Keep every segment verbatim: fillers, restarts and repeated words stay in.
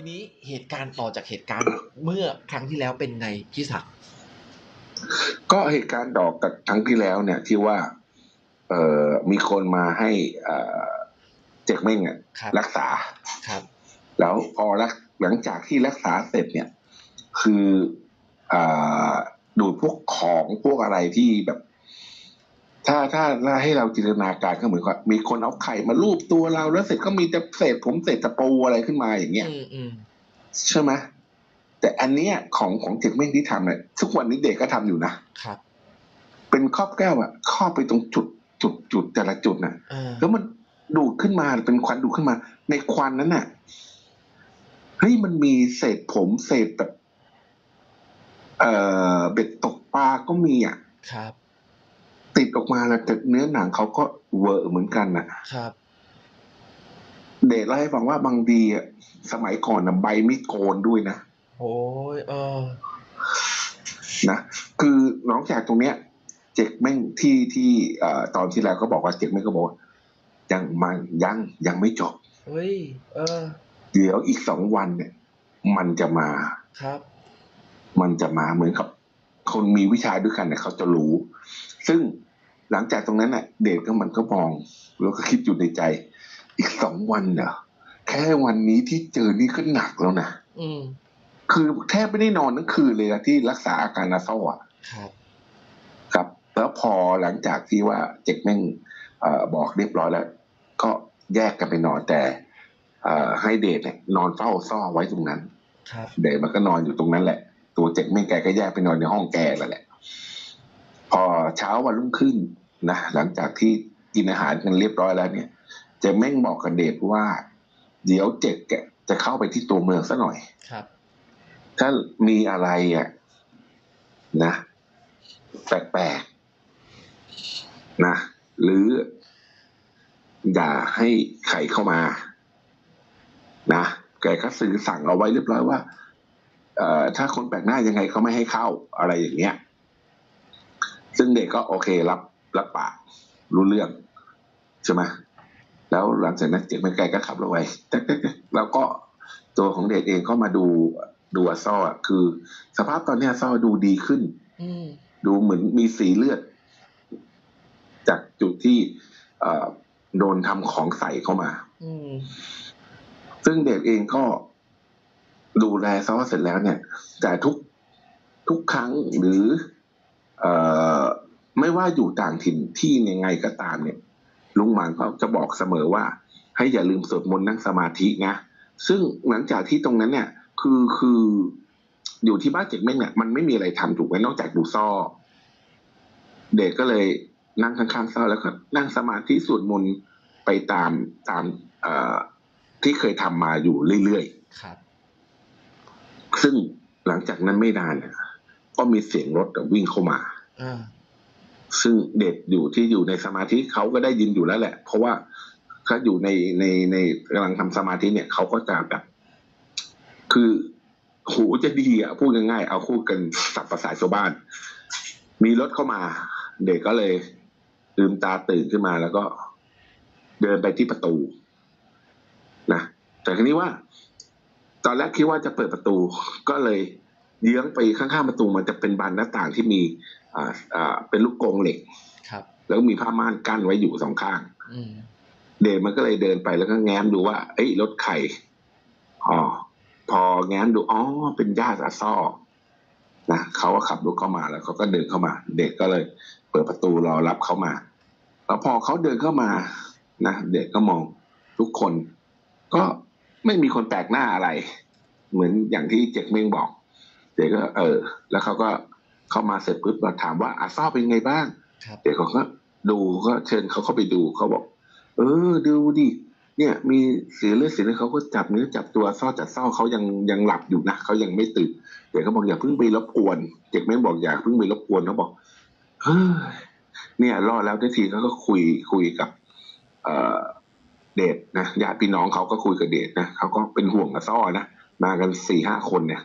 ทีนี้เหตุการณ์ต่อจากเหตุการณ์เมื่อครั้งที่แล้วเป็นไงพี่ศักดิ์ก็เหตุการณ์ดอกกับครั้งที่แล้วเนี่ยที่ว่าเอ่อมีคนมาให้อ่าเจ็กเม้งเนี่ยรักษาครับแล้วพอหลังจากที่รักษาเสร็จเนี่ยคืออ่าดูพวกของพวกอะไรที่แบบถ้าถ้าให้เราจินตนาการก็เหมือนกับมีคนเอาไข่มาลูบตัวเราแล้วเสร็จก็มีแต่เศษผมเศษตะปูอะไรขึ้นมาอย่างเงี้ยใช่ไหมแต่อันเนี้ยของของเจ็กเม้งที่ทำเนี่ยทุกวันนี้เด็กก็ทำอยู่นะครับเป็นครอบแก้วอะครอบไปตรงจุดจุดจุดแต่ละจุดน่ะแล้วมันดูดขึ้นมาเป็นควันดูดขึ้นมาในควันนั้นน่ะเฮ้ยมันมีเศษผมเศษแบบเอ่อเบ็ดตกปลาก็มีอ่ะครับติดออกมาแล้วแต่เนื้อหนังเขาก็เวอร์เหมือนกันน่ะครับเดชเล่าให้ฟังว่าบางทีอ่ะสมัยก่อนนะใบมีดโกนด้วยนะโอ้ยเออนะคือน้องจากตรงเนี้ยเจ็กแม่งที่ที่เอ่อตอนที่แล้วก็บอกว่าเจ็กแม่งก็บอกยังมันยังยังไม่จบเฮ้ยเออเดี๋ยวอีกสองวันเนี่ยมันจะมาครับมันจะมาเหมือนกับคนมีวิชาด้วยกันเนี่ยเขาจะรู้ซึ่งหลังจากตรงนั้นน่ะเดชก็มันก็มองแล้วก็คิดอยู่ในใจอีกสองวันเหรอแค่วันนี้ที่เจอนี่ก็หนักแล้วนะอืมคือแทบไม่ได้นอนทั้งคืนเลยนะที่รักษาอาการนาเศร้าอ่ะครับครับแล้วพอหลังจากที่ว่าเจ็กแม่งบอกเรียบร้อยแล้วก็แยกกันไปนอนแต่ให้เดชเนี่ยนอนเฝ้าซ่อไว้ตรงนั้นเดชมันก็นอนอยู่ตรงนั้นแหละตัวเจ็กแม่งแกก็แยกไปนอนในห้องแกแล้วแหละพอเช้าวันรุ่งขึ้นนะหลังจากที่กินอาหารกันเรียบร้อยแล้วเนี่ยเจ็กแม่งบอกกับเดชว่าเดี๋ยวเจ็กแกจะเข้าไปที่ตัวเมืองซะหน่อยครับถ้ามีอะไรอ่ะนะแปลกๆนะหรืออย่าให้ใครเข้ามานะแกก็สื่อสั่งเอาไว้เรียบร้อยว่าเอ่อถ้าคนแปลกหน้ายังไงเขาไม่ให้เข้าอะไรอย่างเงี้ยซึ่งเด็กก็โอเครับรับปากรู้เรื่องใช่ไหมแล้วหลังจากนั้นเด็กมันไกลก็ขับรถไปแล้วก็ตัวของเด็กเองก็มาดูดูอาซ่อคือสภาพตอนนี้อาซ่อดูดีขึ้นดูเหมือนมีสีเลือดจากจุดที่โดนทำของใส่เข้ามาซึ่งเด็กเองก็ดูแลซ้อเสร็จแล้วเนี่ยแต่ทุกทุกครั้งหรือไม่ว่าอยู่ต่างถิ่นที่ยังไงก็ตามเนี่ยลุงหมานเขาจะบอกเสมอว่าให้อย่าลืมสวดมนต์นั่งสมาธินะซึ่งหลังจากที่ตรงนั้นเนี่ยคือคืออยู่ที่บ้านเจ็กเม้งเนี่ยมันไม่มีอะไรทำถูกไหมนอกจากดูซ้อเด็กก็เลยนั่งข้างๆซ้อแล้วก็นั่งสมาธิสวดมนต์ไปตามตามที่เคยทำมาอยู่เรื่อยๆครับซึ่งหลังจากนั้นไม่นานเนี่ยก็มีเสียงรถวิ่งเข้ามาซึ่งเด็กอยู่ที่อยู่ในสมาธิเขาก็ได้ยินอยู่แล้วแหละเพราะว่าเขาอยู่ในในในกำลังทำสมาธิเนี่ยเขาก็จะแบบคือหูจะดีอ่ะพูดง่ายๆเอาคู่กันสับภาษาชาวบ้านมีรถเข้ามาเด็กก็เลยลืมตาตื่นขึ้นมาแล้วก็เดินไปที่ประตูนะแต่ครั้งนี้ว่าตอนแรกคิดว่าจะเปิดประตูก็เลยเยื้องไปข้างๆประตูมันจะเป็นบานหน้าต่างที่มีอ่าอ่าเป็นลูกกรงเหล็กครับแล้วมีผ้าม่านกั้นไว้อยู่สองข้างเด็กมันก็เลยเดินไปแล้วก็แง้มดูว่าเอ้ยรถไข่อ๋อพอแง้มดูอ๋อเป็นญาติอาซ่อนะเขาก็ขับรถเข้ามาแล้วเขาก็เดินเข้ามาเด็กก็เลยเปิดประตูรอรับเขามาแล้วพอเขาเดินเข้ามานะเด็กก็มองทุกคนก็ไม่มีคนแปลกหน้าอะไรเหมือนอย่างที่เจ็กเม้งบอกเด็กก็เออแล้วเขาก็เข้ามาเสร็จปุ๊บเราถามว่าอาซ่อเป็นไงบ้างเด็กเขาก็ดูก็เชิญเขาเข้าไปดูเขาบอกเออดูดิเนี่ยมีเสียเลือดเสียเลือดเขาก็จับเนื้อจับตัวซ่อจัดซ่อเขายังยังหลับอยู่นะเขายังไม่ตื่นเด็กก็บอกอย่าเพิ่งไปรบกวนเด็กไม่บอกอย่าเพิ่งไปรบกวนเขาบอกเฮ้ยเนี่ยรอดแล้วทันทีเขาก็คุยคุยกับเอ่อเดชนะญาติพี่น้องเขาก็คุยกับเดชนะเขาก็เป็นห่วงกับซ่อนะมากันสี่ห้าคนเนี่ย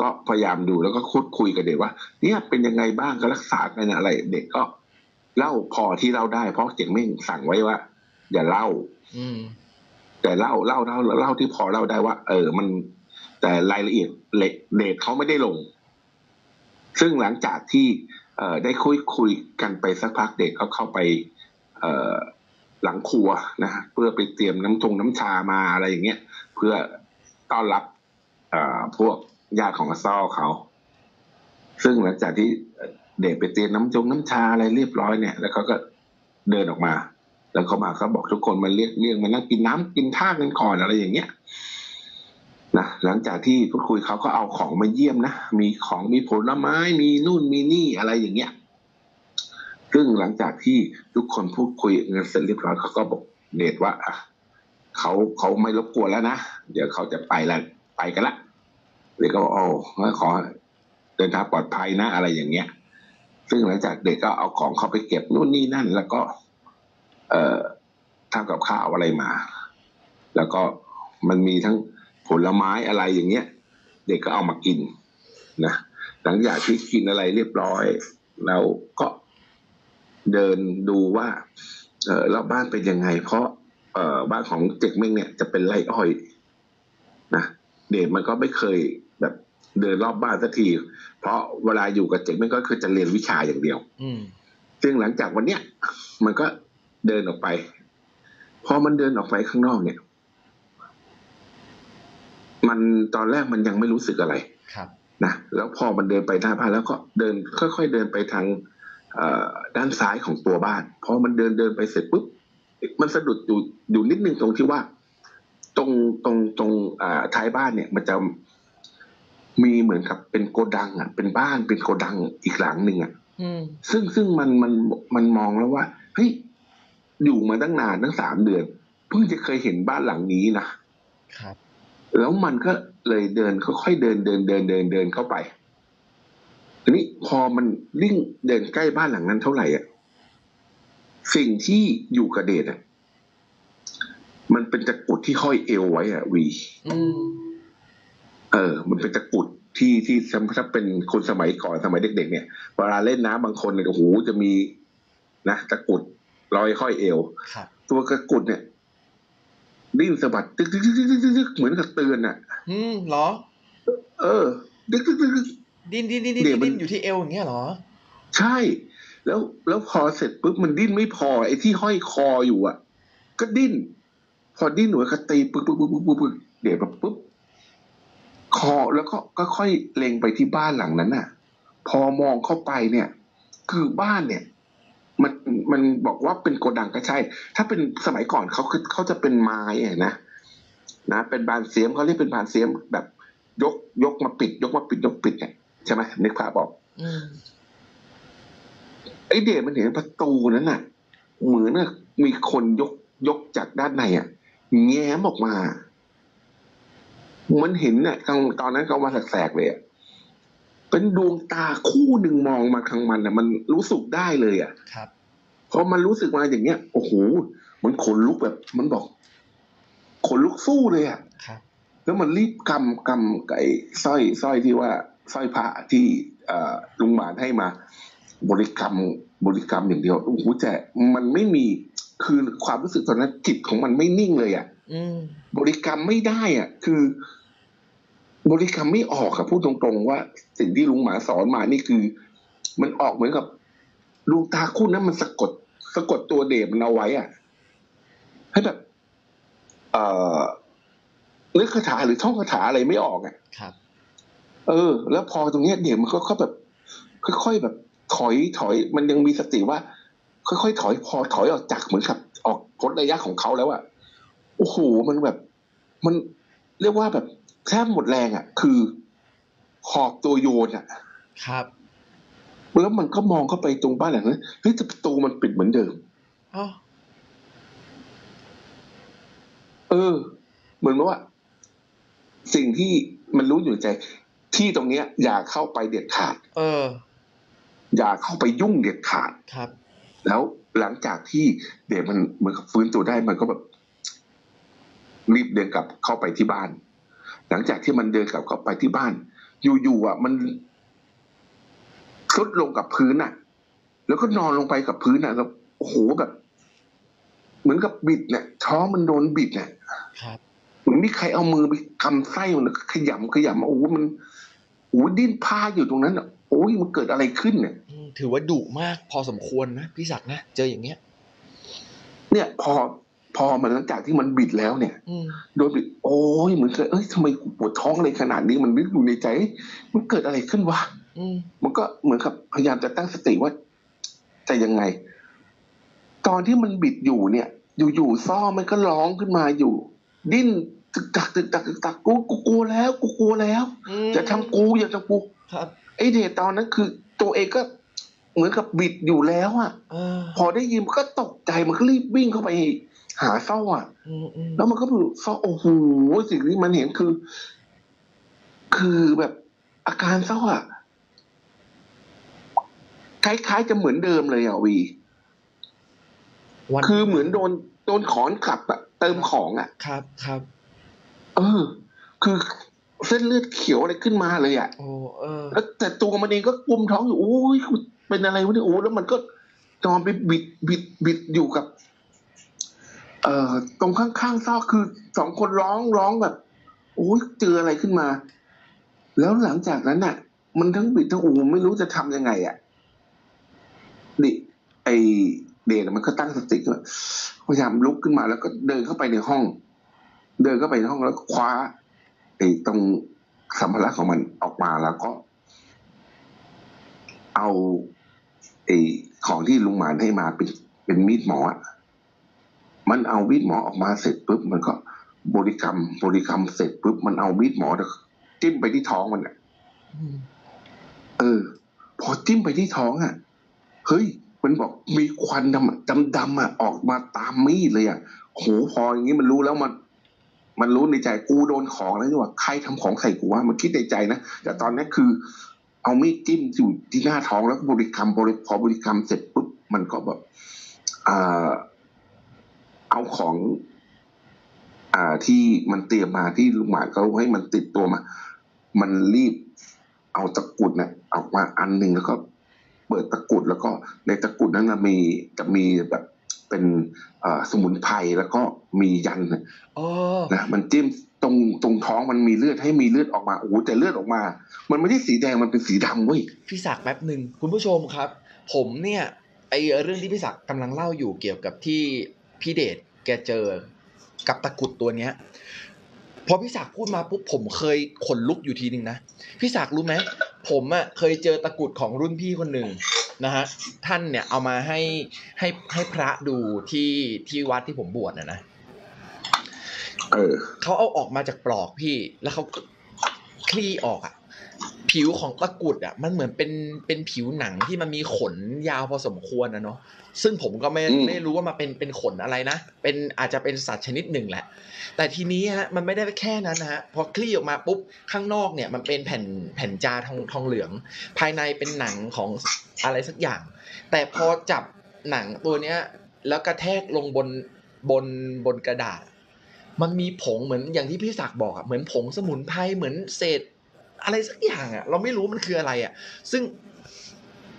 ก็พยายามดูแล้วก็คุยคุยกับเด็กว่าเนี่ยเป็นยังไงบ้างก็รักษากันอะไรเด็กก็เล่าพอที่เล่าได้เพราะเจ็กเม้งสั่งไว้ว่าอย่าเล่า แต่เล่าเล่าเล่าเล่าที่พอเล่าได้ว่าเออมันแต่รายละเอียดเดทเขาไม่ได้ลงซึ่งหลังจากที่เอ่อได้คุยคุยกันไปสักพักเด็กเขาเข้าไปเอ่อหลังครัวนะเพื่อไปเตรียมน้ำชงน้ำชามาอะไรอย่างเงี้ยเพื่อต้อนรับเอ่อพวกญาติของอาซ่อเขาซึ่งหลังจากที่เด็กไปเตรียมน้ำชงน้ำชาอะไรเรียบร้อยเนี่ยแล้วเขาก็เดินออกมาแล้วเขามาเขาบอกทุกคนมาเรียกเรียกมานั่งกินน้ำกินท่ากันก่อนอะไรอย่างเงี้ยนะหลังจากที่พูดคุยเขาก็เอาของมาเยี่ยมนะมีของมีผลไม้มีนู่นมีนี่อะไรอย่างเงี้ยซึ่งหลังจากที่ทุกคนพูดคุยกันเสร็จเรียบร้อยเขาก็บอกเดทว่าเขาเขาไม่รบกวนแล้วนะเดี๋ยวเขาจะไปละไปกันละเด็กก็บอกโอ้ขอเดินทางปลอดภัยนะอะไรอย่างเงี้ยซึ่งหลังจากเด็กก็เอาของเขาไปเก็บนู่นนี่นั่นแล้วก็เอ่อทำกับข้าวอะไรมาแล้วก็มันมีทั้งผลไม้อะไรอย่างเงี้ยเด็กก็เอามากินนะหลังจากที่กินอะไรเรียบร้อยเราก็เดินดูว่าเออแล้วบ้านเป็นยังไงเพราะเออบ้านของเจ๊กเม้งเนี่ยจะเป็นไร่อ้อยนะเด็กมันก็ไม่เคยแบบเดินรอบบ้านสักทีเพราะเวลาอยู่กับเจ๊กเม้งก็คือจะเรียนวิชาอย่างเดียวอืมซึ่งหลังจากวันเนี้ยมันก็เดินออกไปพอมันเดินออกไปข้างนอกเนี่ยมันตอนแรกมันยังไม่รู้สึกอะไรครับนะแล้วพอมันเดินไปหน้าบ้านแล้วก็เดินค่อยๆเดินไปทางเอ่อด้านซ้ายของตัวบ้านพอมันเดินเดินไปเสร็จปุ๊บมันสะดุดอยู่อยู่นิดนึงตรงที่ว่าตรงตรงตรงอ่าท้ายบ้านเนี่ยมันจะมีเหมือนกับเป็นโกดังอ่ะเป็นบ้านเป็นโกดังอีกหลังนึงอ่ะอืมซึ่งซึ่งมันมันมันมองแล้วว่าเฮ้ยอยู่มาตั้งนานตั้งสามเดือนเพิ่งจะเคยเห็นบ้านหลังนี้นะครับแล้วมันก็เลยเดินค่อยๆเดินเดินเดินเดินเดินเข้าไปทีนี้พอมันลิ่งเดินใกล้บ้านหลังนั้นเท่าไหร่อ่ะสิ่งที่อยู่กับเดชอ่ะมันเป็นตะกรุดที่ห้อยเอวไว้อ่ะวีเออมันเป็นตะกรุดที่ที่ถ้าเป็นคนสมัยก่อนสมัยเด็กๆเนี่ยเวลาเล่นน้ำบางคนเนี่ยโอ้โหจะมีนะตะกรุดลอยห้อยเอวตัวตะกรุดเนี่ยดิ้นสะบัดตึ๊กตึ๊กตึ๊กตึ๊กตึ๊กเหมือนกับเตือนอ่ะอืมเหรอเออตึ๊กตึ๊กตึ๊กดิ้นดิ้นดิ้นดิ้นอยู่ที่เอวอย่างเงี้ยเหรอใช่แล้วแล้วพอเสร็จปุ๊บมันดิ้นไม่พอไอ้ที่ห้อยคออยู่อ่ะก็ดิ้นพอดิ้นหน่วยก็ตีปึ๊กปึ๊กปึ๊กปึ๊กปึ๊กเดี๋ยวแบบปุ๊บคอแล้วก็ก็ค่อยเล็งไปที่บ้านหลังนั้นอ่ะพอมองเข้าไปเนี่ยคือบ้านเนี่ยมันมันบอกว่าเป็นโกดังก็ใช่ถ้าเป็นสมัยก่อนเขาคือเขาจะเป็นไม้อะนะนะเป็นบานเสียมเขาเรียกเป็นบานเสียมแบบยกยกมาปิดยกมาปิดยกปิดเนี่ยใช่ไหมนึกภาพบอกไอเด็กมันเห็นประตูนั้นน่ะเหมือนน่ะมีคนยกยกจากด้านในอ่ะแง้มออกมามันเห็นเนี่ยตอนนั้นเขาว่าแสกๆเลยอ่ะเป็นดวงตาคู่หนึ่งมองมาทางมันอ่ะมันรู้สึกได้เลยอ่ะครับพอมันรู้สึกมาอย่างเงี้ยโอ้โหมันขนลุกแบบมันบอกขนลุกสู้เลยอ่ะครับแล้วมันรีบกำกำไก่สร้อยสร้อยที่ว่าสร้อยพระที่ลุงหมานให้มาบริกรรมบริกรรมอย่างเดียวโอ้โหแจมันไม่มีคือความรู้สึกตอนนั้นจิตของมันไม่นิ่งเลยอ่ะบริกรรมไม่ได้อ่ะคือบริกรรมไม่ออกอะพูดตรงๆว่าสิ่งที่ลุงหมาสอนมานี่คือมันออกเหมือนกับดวงตาคู่นั้นมันสะกดสะกดตัวเดชมันเอาไว้อะให้แบบเอ่อนึกคาถาหรือท่องคาถาอะไรไม่ออกอะครับเออแล้วพอตรงเนี้ยเดชมันก็แบบค่อยๆแบบถอยถอยมันยังมีสติว่าค่อยๆถอยพอถอยออกจากเหมือนกับออกพ้นระยะของเขาแล้วอะโอ้โหมันแบบมันเรียกว่าแบบแทบหมดแรงอ่ะคือหอบตัวโยนอ่ะครับแล้วมันก็มองเข้าไปตรงบ้านหลังนั้นเฮ้ยแต่ประตูมันปิดเหมือนเดิมอ๋อเออเหมือนว่าสิ่งที่มันรู้อยู่ใจที่ตรงเนี้ยอย่าเข้าไปเด็ดขาดเอออย่าเข้าไปยุ่งเด็ดขาดครับแล้วหลังจากที่เด็กมันเหมือนกับฟื้นตัวได้มันก็แบบรีบเดินกลับเข้าไปที่บ้านหลังจากที่มันเดินกลับเข้าไปที่บ้านอยู่ๆอ่ะมันทรุดลงกับพื้นอ่ะแล้วก็นอนลงไปกับพื้นอ่ะแล้วโอ้โหแบบเหมือนกับบิดเนี่ยท้องมันโดนบิดเนี่ย ครับเหมือนมีใครเอามือไปกำไส้มันแล้วขยำขยำโอ้มันโอ้ดิ้นผ้าอยู่ตรงนั้นอ่ะโอ้ยมันเกิดอะไรขึ้นเนี่ยถือว่าดุมากพอสมควรนะพี่ศักดิ์นะเจออย่างเนี้ยเนี่ยพอพอมันหลังจากที่มันบิดแล้วเนี่ยโดนบิดโอ้ยเหมือนเคยเอ้ยทำไมปวดท้องอะไรขนาดนี้มันนึกอยู่ในใจมันเกิดอะไรขึ้นวะมันก็เหมือนกับพยายามจะตั้งสติว่าจะยังไงตอนที่มันบิดอยู่เนี่ยอยู่ๆซ่อมันก็ร้องขึ้นมาอยู่ดิ้นตึกตักตึกตักตึกตักกูกูกลัวแล้วกูกลัวแล้วจะทำกูอย่าทำกูไอเดตตอนนั้นคือตัวเองก็เหมือนกับบิดอยู่แล้วอ่ะพอได้ยินมันก็ตกใจมันก็รีบวิ่งเข้าไปหาเศร้าอ่ะแล้วมันก็แบบเศร้าโอ้โหสิ่งที่มันเห็นคือคือแบบอาการเศร้าอ่ะคล้ายๆจะเหมือนเดิมเลยอ่ะวีคือเหมือนโดนโดนขอนขับอ่ะเติมของอ่ะครับครับเออคือเส้นเลือดเขียวอะไรขึ้นมาเลยอ่ะโอ้เออแล้วแต่ตัวมันเองก็กุมท้องอยู่โอ้ยเป็นอะไรวะเนี่ยโอ้แล้วมันก็นอนไปบิดบิดบิดอยู่กับเอ่อตรงข้างๆซอกคือสองคนร้องร้องแบบโอ้ยเจออะไรขึ้นมาแล้วหลังจากนั้นอ่ะมันทั้งบิดทั้งโอ้ไม่รู้จะทำยังไงอ่ะดิไอเดนมันก็ตั้งสติเลยพยายามลุกขึ้นมาแล้วก็เดินเข้าไปในห้องเดินเข้าไปในห้องแล้วคว้าไอ้ตรงสัมภาระของมันออกมาแล้วก็เอาไอ้ของที่ลุงหมานให้มาเป็นเป็นมีดหมอมันเอามีดหมอออกมาเสร็จปุ๊บมันก็บริกรรมบริกรรมเสร็จปุ๊บมันเอามีดหมอจิ้มไปที่ท้องมันอ่ะเออพอจิ้มไปที่ท้องอ่ะเฮ้ยมันบอกมีควันดำดำดำอ่ะออกมาตามมีดเลยอ่ะโหพออย่างนี้มันรู้แล้วมันมันรู้ในใจกูโดนของแล้วนี่ว่าใครทำของใส่กูว่ามันคิดในใจนะแต่ตอนนี้คือเอามีดจิ้มอยู่ที่หน้าท้องแล้วบริกรรมบริพอบริกรรมเสร็จปุ๊บมันก็แบบอ่าเอาของอ่าที่มันเตรียมมาที่ลุงหมาเขาให้มันติดตัวมามันรีบเอาตะกรุดเนี่ยออกมาอันหนึ่งแล้วก็เปิดตะกรุดแล้วก็ในตะกรุดนั้นนะมีจะมีแบบเป็นสมุนไพรแล้วก็มียันนะมันจิ้มตรงตรงท้องมันมีเลือดให้มีเลือดออกมาโอ้แต่เลือดออกมามันไม่ได้สีแดงมันเป็นสีดำเว้ยพี่ศักดิ์แป๊บหนึ่งคุณผู้ชมครับผมเนี่ยไอเรื่องที่พี่ศักดิ์กำลังเล่าอยู่เกี่ยวกับที่พี่เดชแกเจอกับตะกรุดตัวเนี้ยพอพี่ศักดิ์พูดมาปุ๊บผมเคยขนลุกอยู่ทีนึงนะพี่ศักดิ์รู้ไหมผมอ่ะเคยเจอตะกรุดของรุ่นพี่คนหนึ่งนะฮะท่านเนี่ยเอามาให้ให้ให้พระดูที่ที่วัดที่ผมบวชนะนะเออเขาเอาออกมาจากปลอกพี่แล้วเขาคลี่ออกอ่ะผิวของตะกรุดอ่ะมันเหมือนเป็นเป็นผิวหนังที่มันมีขนยาวพอสมควรนะเนาะซึ่งผมก็ไม่ไม่รู้ว่ามาเป็นเป็นขนอะไรนะเป็นอาจจะเป็นสัตว์ชนิดหนึ่งแหละแต่ทีนี้ฮะมันไม่ได้แค่นั้นนะฮะพอคลี่ออกมาปุ๊บข้างนอกเนี่ยมันเป็นแผ่นแผ่นจาทองทองเหลืองภายในเป็นหนังของอะไรสักอย่างแต่พอจับหนังตัวเนี้ยแล้วกระแทกลงบนบนบนกระดาษมันมีผงเหมือนอย่างที่พี่ศักดิ์บอกอ่ะเหมือนผงสมุนไพรเหมือนเศษอะไรสักอย่างอ่ะเราไม่รู้มันคืออะไรอ่ะซึ่ง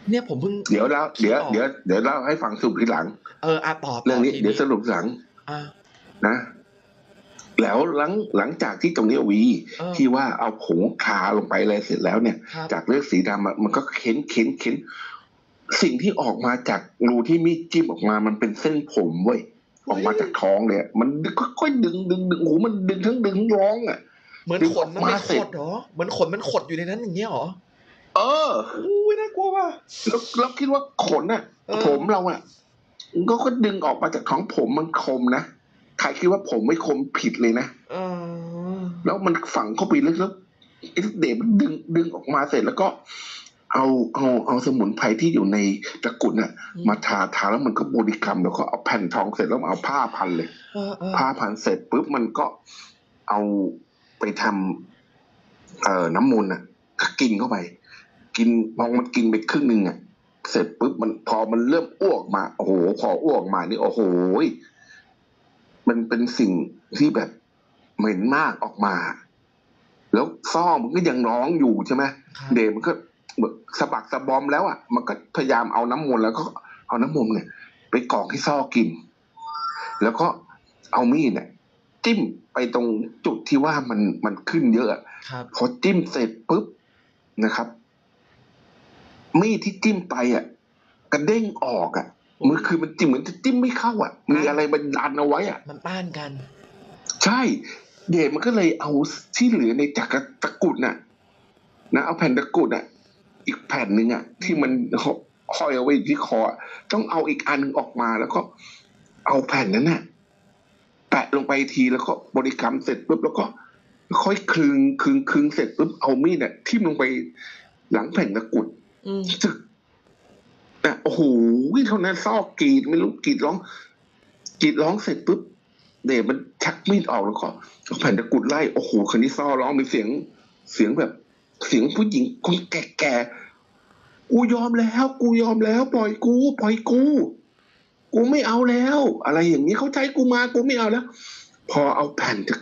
เนี่ยผมเพิ่งเดี๋ยวแล้วเดี๋ยวเดี๋ยวเดี๋ยวเล่าให้ฟังสรุปทีหลังเอออ่ะตอบเรื่องนี้เดี๋ยวสรุปหลังอ่ะนะแล้วหลังหลังจากที่ตรงนี้วีที่ว่าเอาผงคาลงไปอะไรเสร็จแล้วเนี่ยจากเลือดสีดำมันก็เค้นเค้นเค้นสิ่งที่ออกมาจากรูที่มีจิ้มออกมามันเป็นเส้นผมเว้ยออกมาจากท้องเนี่ยมันค่อยๆดึงดึงดึงโอ้มันดึงทั้งดึงทั้งร้องอ่ะเหมือนขนมันไม่ขดหรอเหมือนขนมันขดอยู่ในนั้นอย่างเงี้ยหรอเอออุ้ยน่ากลัวว่ะแล้วแล้วคิดว่าขนน่ะผมเราอ่ะก็ก็ดึงออกมาจากของผมมันคมนะใครคิดว่าผมไม่คมผิดเลยนะอแล้วมันฝังเข้าไปลึกแล้วไอ้เด็กมันดึงดึงออกมาเสร็จแล้วก็เอาเอาเอาสมุนไพรที่อยู่ในตะกรุดน่ะมาทาทาแล้วมันก็บริกรรมแล้วก็เอาแผ่นทองเสร็จแล้วเอาผ้าพันเลยผ้าพันเสร็จปุ๊บมันก็เอาไปทำเอ่อน้ำมนต์อ่ะกินเข้าไปกินมองมันกินไปครึ่งหนึ่งอ่ะเสร็จปุ๊บมันพอมันเริ่มอ้วกมาโอ้โหพออ้วกมานี่โอ้โหมันเป็นสิ่งที่แบบเหม็นมากออกมาแล้วซ่อมันก็ยังร้องอยู่ใช่ไหมเดมันก็สะบักสะบอมแล้วอ่ะมันก็พยายามเอาน้ำมนต์แล้วก็เอาน้ำมนต์เนี่ยไปกรอกให้ซ่อกินแล้วก็เอามีดเนี่ย จิ้มไปตรงจุดที่ว่ามันมันขึ้นเยอะพอจิ้มเสร็จปุ๊บนะครับมีดที่จิ้มไปอ่ะกระเด้งออกอ่ะมันคือมันจิ้มเหมือนจะจิ้มไม่เข้าอ่ะมีอะไรมันดันเอาไว้อ่ะมันต้านกันใช่เดชมันก็เลยเอาที่เหลือในจากตะกุดน่ะนะเอาแผ่นตะกุดน่ะอีกแผ่นหนึ่งอ่ะที่มันห้อยเอาไว้ที่คอต้องเอาอีกอันนึงออกมาแล้วก็เอาแผ่นนั้นน่ะแปะลงไปทีแล้วก็บริกรรมเสร็จปุ๊บแล้วก็ค่อยคลึงคลึงคลึงเสร็จปุ๊บเอามีดน่ะทิ่มลงไปหลังแผ่นตะกุดจึกอ่ะโอ้โหเท่านั้นซอกกรีดไม่รู้กรีดร้องกรีดร้องเสร็จปุ๊บเดชมันชักมีดออกแล้วก็แผ่นตะกุดไล่โอ้โหคันนี้ซ้อร้องเป็นเสียงเสียงแบบเสียงผู้หญิงคนแก่ๆกูยอมแล้วกูยอมแล้วปล่อยกูปล่อยกูกูไม่เอาแล้วอะไรอย่างนี้เขาใช้กูมากูไม่เอาแล้วพอเอาแผ่นตะ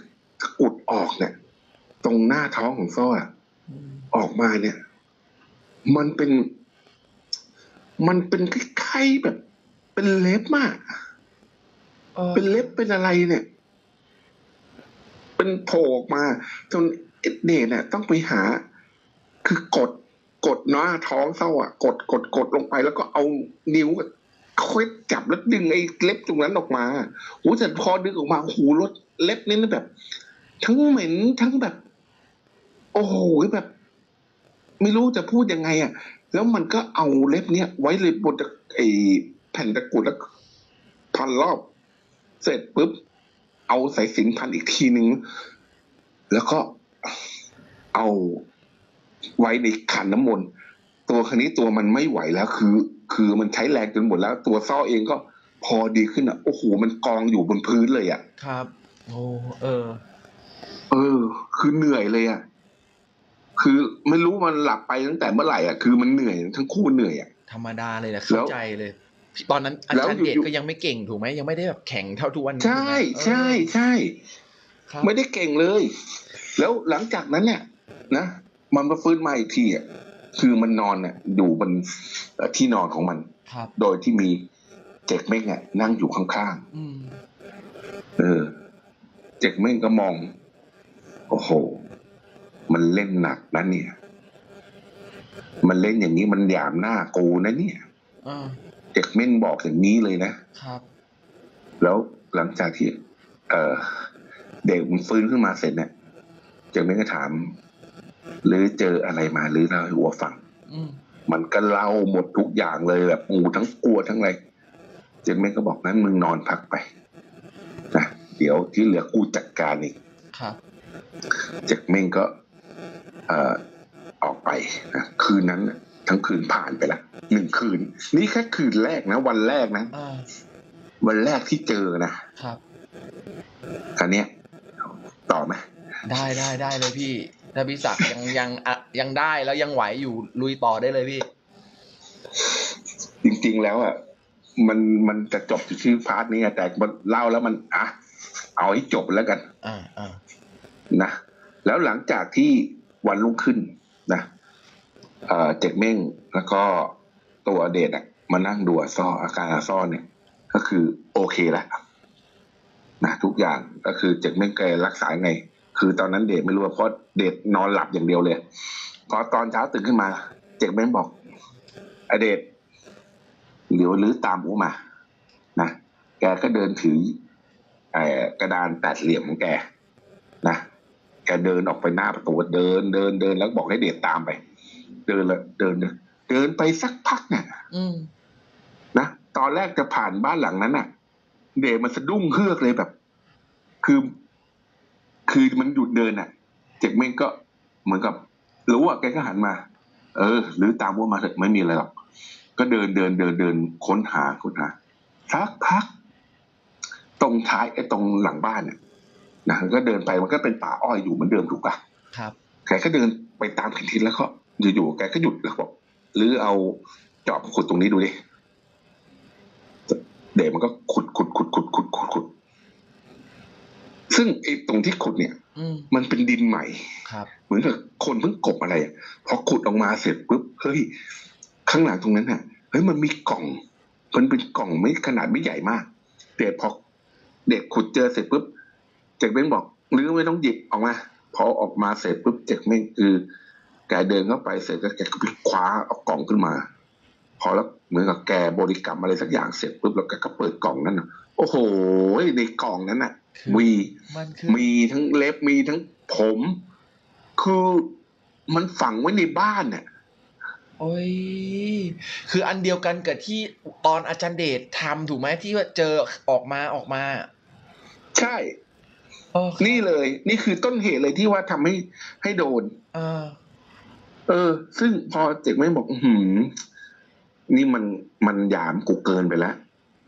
กุดออกเนี่ยตรงหน้าท้องของซ้ออ่ะออกมาเนี่ยมันเป็นมันเป็นคล้ายๆแบบเป็นเล็บมากเป็นเล็บเป็นอะไรเนี่ยเป็นโผล่ออกมาจนเดชเนี่ยต้องไปหาคือกดกดหน้าท้องเศร้าอ่ะกดกดกดลงไปแล้วก็เอานิ้วค่อยจับแล้วดึงไอ้เล็บตรงนั้นออกมาโหแต่พอดึงออกมาหูรถเล็บนี่แบบทั้งเหม็นทั้งแบบโอ้โหแบบไม่รู้จะพูดยังไงอ่ะแล้วมันก็เอาเล็บเนี้ยไว้เลยบนไอ้แผ่นตะกุดแล้วพันรอบเสร็จปุ๊บเอาสายสิญจน์พันอีกทีหนึ่งแล้วก็เอาไว้ในขันน้ำมนต์ตัวคันนี้ตัวมันไม่ไหวแล้วคือคือมันใช้แรงจนหมดแล้วตัวซ้อเองก็พอดีขึ้นอ่ะโอ้โหมันกองอยู่บนพื้นเลยอ่ะครับโอ้เออเออคือเหนื่อยเลยอ่ะคือไม่รู้มันหลับไปตั้งแต่เมื่อไหร่อ่ะคือมันเหนื่อยทั้งคู่เหนื่อยอ่ะธรรมดาเลยนะเข้าใจเลยตอนนั้นอาจารย์เดชก็ยังไม่เก่งถูกไหมยังไม่ได้แบบแข็งเท่าทุกวันนี้ใช่ใช่ใช่ไม่ได้เก่งเลยแล้วหลังจากนั้นเนี่ยนะมันมาฟื้นมาอีกทีอ่ะคือมันนอนเนี่ยอยู่บนที่นอนของมันโดยที่มีเจ็กเม้งเนี่ยนั่งอยู่ข้างๆเออเจ็กเม้งก็มองโอ้โหมันเล่นหนักนะเนี่ยมันเล่นอย่างนี้มันหยามหน้ากูนะเนี่ยเจ็กเม้งบอกอย่างนี้เลยนะครับแล้วหลังจากที่เออเด็กมันฟื้นขึ้นมาเสร็จเนี่ยเจ็กเม้งก็ถามหรือเจออะไรมาหรือเล่าให้หัวฟังมันก็เล่าหมดทุกอย่างเลยแบบอูทั้งกลัวทั้งอะไรเจนเม้งก็บอกงั้นมึงนอนพักไปนะเดี๋ยวที่เหลือกูจัดการเองเจนเม้งก็เอ่อออกไปนะคืนนั้นทั้งคืนผ่านไปละหนึ่งคืนนี่แค่คืนแรกนะวันแรกนะวันแรกที่เจอนะครับคราวนี้ต่อไหมได้ได้ได้เลยพี่ถ้าพี่ศักดิ์ยังยังยังได้แล้วยังไหวอยู่ลุยต่อได้เลยพี่จริงๆแล้วอ่ะมันมันจะจบชื่อพาร์ทนี้แต่เล่าแล้วมันอ่ะเอาให้จบแล้วกันอ่าอ่านะแล้วหลังจากที่วันรุ่งขึ้นนะเอ่อเจ็กเม้งแล้วก็ตัวเดชอ่ะมานั่งดูซ้ออาการซ้อเนี่ยก็คือโอเคแล้วนะทุกอย่างก็คือเจ็กเม้งแกรักษาไงคือตอนนั้นเดชไม่รู้เพราะเดชนอนหลับอย่างเดียวเลยพอตอนเช้าตื่นขึ้นมาเจ็กเม้งบอกไอเดชเหลียวหรือตามอูมานะแกก็เดินถือไอกระดานแปดเหลี่ยมของแกนะแกเดินออกไปหน้าประตูเดินเดินเดินแล้วบอกให้เดชตามไปเดินละเดินเดินไปสักพักเนี่ยนะตอนแรกจะผ่านบ้านหลังนั้นน่ะเดชมันสะดุ้งเฮือกเลยแบบคือคือมันหยุดเดินอ่ะเจ็กเม้งก็เหมือนกับรู้อ่ะแกก็หันมาเออหรือตามว่ามาเถอะไม่มีอะไรหรอกก็เดินเดินเดินเดินค้นหาค้นหาสักพักตรงท้ายไอ้ตรงหลังบ้านเนี่ยนะก็เดินไปมันก็เป็นป่าอ้อยอยู่เหมือนเดิมถูกป่ะครับแกก็เดินไปตามเข็มทิศแล้วก็อยู่ๆแกก็หยุดแล้วบอกหรือเอาจอบขุดตรงนี้ดูดิเดี๋ยวมันก็ขุดขุดขุดขุดขุดขุดซึ่งไอ้ตรงที่ขุดเนี่ยมันเป็นดินใหม่เหมือนกับคนเพิ่งกบอะไรพอขุดออกมาเสร็จปุ๊บเฮ้ยข้างหลังตรงนั้นน่ะเฮ้ยมันมีกล่องมันเป็นกล่องไม่ขนาดไม่ใหญ่มากเด็กพอเด็กขุดเจอเสร็จปุ๊บเจ เจ็กเด้งบอกลื้อไม่ต้องหยิบออกมาพอออกมาเสร็จปุ๊บเจ็กไม่คือแกเดินเข้าไปเสร็จก็แกก็ไปคว้าเอากล่องขึ้นมาพอแล้วเหมือนกับแกบริกรรมอะไรสักอย่างเสร็จปุ๊บแล้วแกก็เปิดกล่องนั้นนะโอ้โหในกล่องนั้นน่ะมีมีทั้งเล็บมีทั้งผมคือมันฝังไว้ในบ้านเนี่ยโอ้ยคืออันเดียวกันกับที่ตอนอาจารย์เดชทำถูกไหมที่ว่าเจอออกมาออกมาใช่ oh, นี่เลยนี่คือต้นเหตุเลยที่ว่าทำให้ให้โดน uh. เออซึ่งพอเจ็กไม่บอกหืมนี่มันมันหยามกูเกินไปแล้ว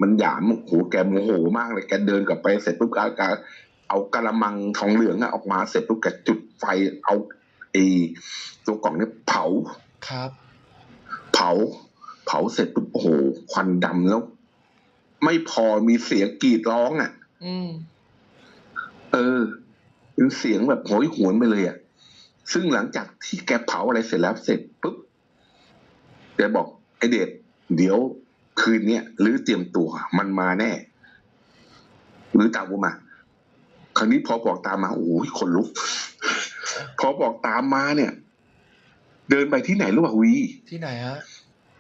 มันหยามโหแกโมโหมากเลยแกเดินกลับไปเสร็จปุ๊บอาการเอากระมังทองเหลืองอะออกมาเสร็จปุ๊บแกจุดไฟเอาไอ้ตัวกล่องนี้เผาครับเผาเผาเสร็จปุ๊บโอ้โหควันดำแล้วไม่พอมีเสียงกรีดร้องอ่ะอืมเออเป็นเสียงแบบโหยหวนไปเลยอ่ะซึ่งหลังจากที่แกเผาอะไรเสร็จแล้วเสร็จปุ๊บแกบอกไอเดชเดี๋ยวคืนนี้หรือเตรียมตัวมันมาแน่หรือตามกูมาครั้งนี้พอบอกตามมาโอ้ยขนลุกพอบอกตามมาเนี่ยเดินไปที่ไหนรู้ป่ะวีที่ไหนฮะ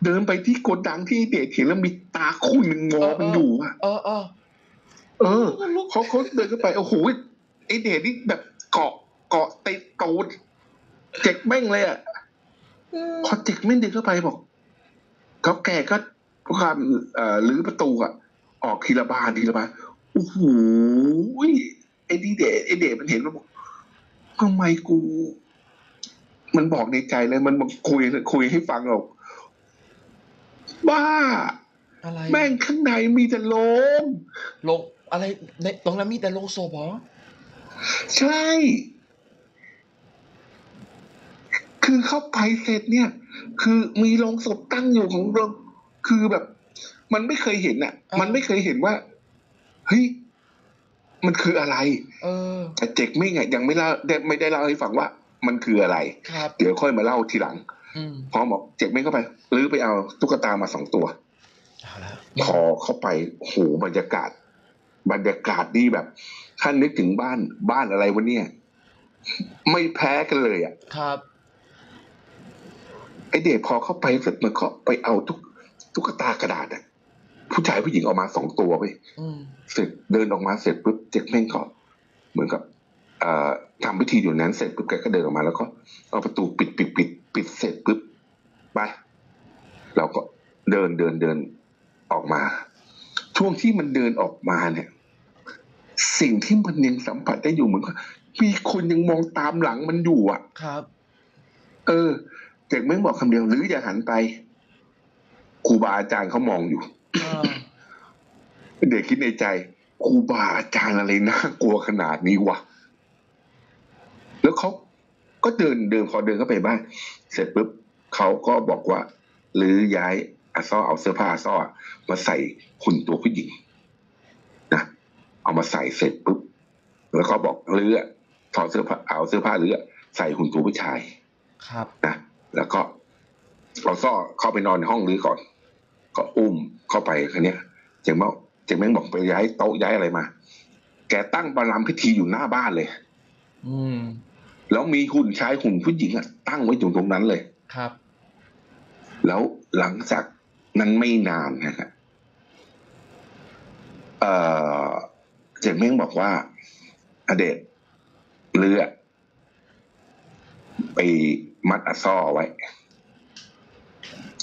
เดินไปที่โกดังที่เด็กเห็นแล้วมีตาคู่หนึ่งงอมันอยู่อ่ะเออเออเออเขาเขาเดินเข้าไปโอ้โหไอเด็กนี่แบบเกาะเกาะติดตูดเจ็กแม่งเลยอ่ะพอเจ็กแม่งเดินเข้าไปบอกเขาแก่ก็พวกการหรือประตูอ่ะออกทีละบานทีละบานโอ้โหไอเด็กไอเด็กมันเห็นแล้วบอกทำไมกูมันบอกในใจเลยมันมาคุยคุยให้ฟังหรอกบ้าอะไรแม่งข้างในมีแต่โลงโลงอะไรในตรงนั้นมีแต่โลงศพเหรอใช่คือเข้าไปเสร็จเนี่ยคือมีโลงศพตั้งอยู่ของเราคือแบบมันไม่เคยเห็นอ่ะมันไม่เคยเห็นว่าเฮ้ยมันคืออะไรเออแต่เจ็กไม่ไงยังไม่เล่าไม่ได้เล่าให้ฟังว่ามันคืออะไรเดี๋ยวค่อยมาเล่าทีหลังพอบอกเจ็กไม่เข้าไปลื้อไปเอาตุ๊กตามาสองตัวพอเข้าไปโหบรรยากาศบรรยากาศดีแบบท่านนึกถึงบ้านบ้านอะไรวะเนี่ยไม่แพ้กันเลยอ่ะครับไอเดชพอเข้าไปเสร็จมันก็ไปเอาตุ๊กตุ๊กตากระดาษอ่ะผู้ชายผู้หญิงออกมาสองตัวไปเสร็จเดินออกมาเสร็จปุ๊บเจ็กแม่งก็เหมือนกับทำพิธีอยู่นั้นเสร็จปุ๊บแกก็เดินออกมาแล้วก็เอาประตูปิดปิดปิดปิดเสร็จปุ๊บไปเราก็เดินเดินเดินออกมาช่วงที่มันเดินออกมาเนี่ยสิ่งที่มันยังสัมผัสได้อยู่เหมือนกับมีคนยังมองตามหลังมันอยู่อ่ะครับเออเด็กไม่บอกคำเดียวหรืออย่าหันไปครูบาอาจารย์เขามองอยู่เด็กคิดในใจครูบาอาจารย์อะไรน่ากลัวขนาดนี้วะแล้วเขาก็เดินเดินพอเดินเข้าไปบ้านเสร็จปุ๊บเขาก็บอกว่าหรือย้ายอาซ่อเอาเสื้อผ้าซ่อมาใส่หุ่นตัวผู้หญิงนะเอามาใส่เสร็จปุ๊บแล้วก็บอกหรือถอดเสื้อผ้าเอาเสื้อผ้าหรือใส่หุ่นตัวผู้ชายครับนะแล้วก็เราซ่อเข้าไปนอนในห้องหรือก่อนก็อุ้มเข้าไปคันเนี้ยเจ๋งแม่งเจ๋งแม่งบอกไปย้ายโต๊ะย้ายอะไรมาแกตั้งประรำพิธีอยู่หน้าบ้านเลยอืมแล้วมีหุ่นชายหุ่นผู้หญิงอ่ะตั้งไว้อยู่ตรงนั้นเลยครับแล้วหลังจากนั้นไม่นานนะครับเอ่อเจมเม้งบอกว่าอเดชเรือไปมัดอาซ่อไว้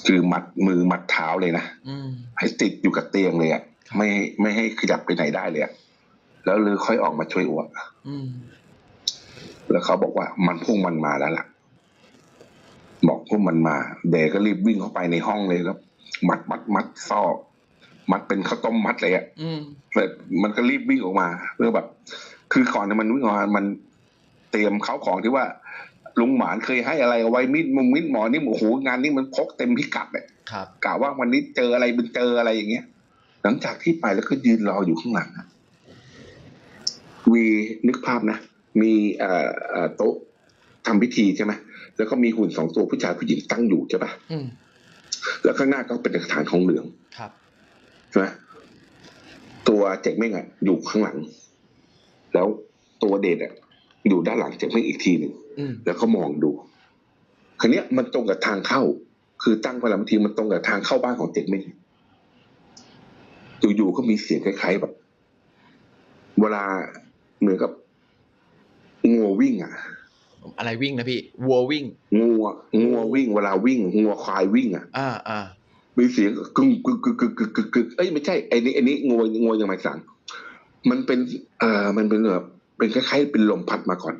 คือมัดมือมัดเท้าเลยนะให้ติดอยู่กับเตียงเลยอ่ะไม่ไม่ให้ขยับไปไหนได้เลยอ่ะแล้วเรือค่อยออกมาช่วยอ้วกแล้วเขาบอกว่ามันพุ่งมันมาแล้วล่ะบอกพุ่งมันมาเดก็รีบวิ่งเข้าไปในห้องเลยแล้วมัดมัดมัดซอกมัดเป็นข้าวต้มมัดเลยอ่ะเสร็จมันก็รีบวิ่งออกมาเพื่อแบบคือก่อนเนี่ยมันวิ่งออกมามันเตรียมข้าวของที่ว่าลุงหมานเคยให้อะไรเอาไว้มิดมุมมิดหมอนี่โอ้โหงานนี้มันพกเต็มพิกัดเลยกล่าวว่าวันนี้เจออะไรเป็นเจออะไรอย่างเงี้ยหลังจากที่ไปแล้วก็ยืนรออยู่ข้างหลังวีนึกภาพนะมีโต๊ะทำพิธีใช่ไหมแล้วก็มีหุ่นสองตัวผู้ชายผู้หญิงตั้งอยู่ใช่ป่ะแล้วข้างหน้าก็เป็นกระถางทองเหลืองใช่ไหมตัวเจ็กเม้งอ่ะอยู่ข้างหลังแล้ว ตัวเดชอ่ะอยู่ด้านหลังจากนี้อีกทีหนึ่งแล้วก็มองดูคันนี้มันตรงกับทางเข้าคือตั้งพลังทีมันตรงกับทางเข้าบ้านของเด็กไม่ดีอยู่ๆก็มีเสียงคล้ายๆแบบเวลาเหมือนกับงัววิ่งอ่ะอะไรวิ่งนะพี่วัววิ่งงัวงัววิ่งเวลาวิ่งงัวควายวิ่งอ่ะอ่าอ่ามีเสียงกึ่งกึ่งกึ่งกึ่งกึ่งกึ่งเอ้ยไม่ใช่ไอ้นี่ไอ้นี่งัวงัวยังไม่สั่งมันเป็นเอ่อมันเป็นแบบเป็นคล้ายๆเป็นลมพัดมาก่อน